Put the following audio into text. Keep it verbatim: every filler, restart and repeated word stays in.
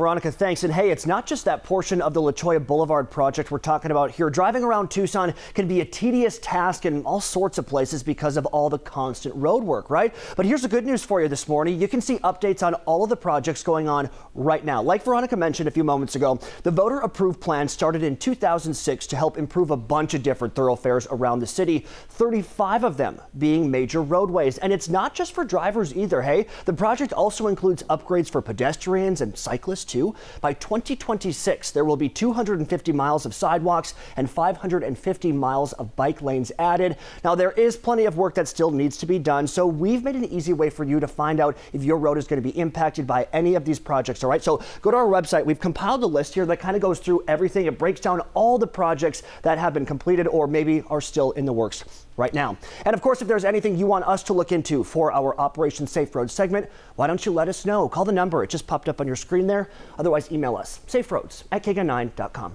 Veronica, thanks. And hey, it's not just that portion of the La Cholla Boulevard project we're talking about here. Driving around Tucson can be a tedious task in all sorts of places because of all the constant road work, right? But here's the good news for you this morning. You can see updates on all of the projects going on right now. Like Veronica mentioned a few moments ago, the voter-approved plan started in two thousand six to help improve a bunch of different thoroughfares around the city, thirty-five of them being major roadways. And it's not just for drivers either, hey? The project also includes upgrades for pedestrians and cyclists too. By twenty twenty-six, there will be two hundred fifty miles of sidewalks and five hundred fifty miles of bike lanes added. Now, there is plenty of work that still needs to be done, so we've made an easy way for you to find out if your road is going to be impacted by any of these projects, all right? So go to our website. We've compiled a list here that kind of goes through everything. It breaks down all the projects that have been completed or maybe are still in the works right now. And of course, if there's anything you want us to look into for our Operation Safe Roads segment, why don't you let us know? Call the number. It just popped up on your screen there. Otherwise, email us, saferoads at K K nine dot com.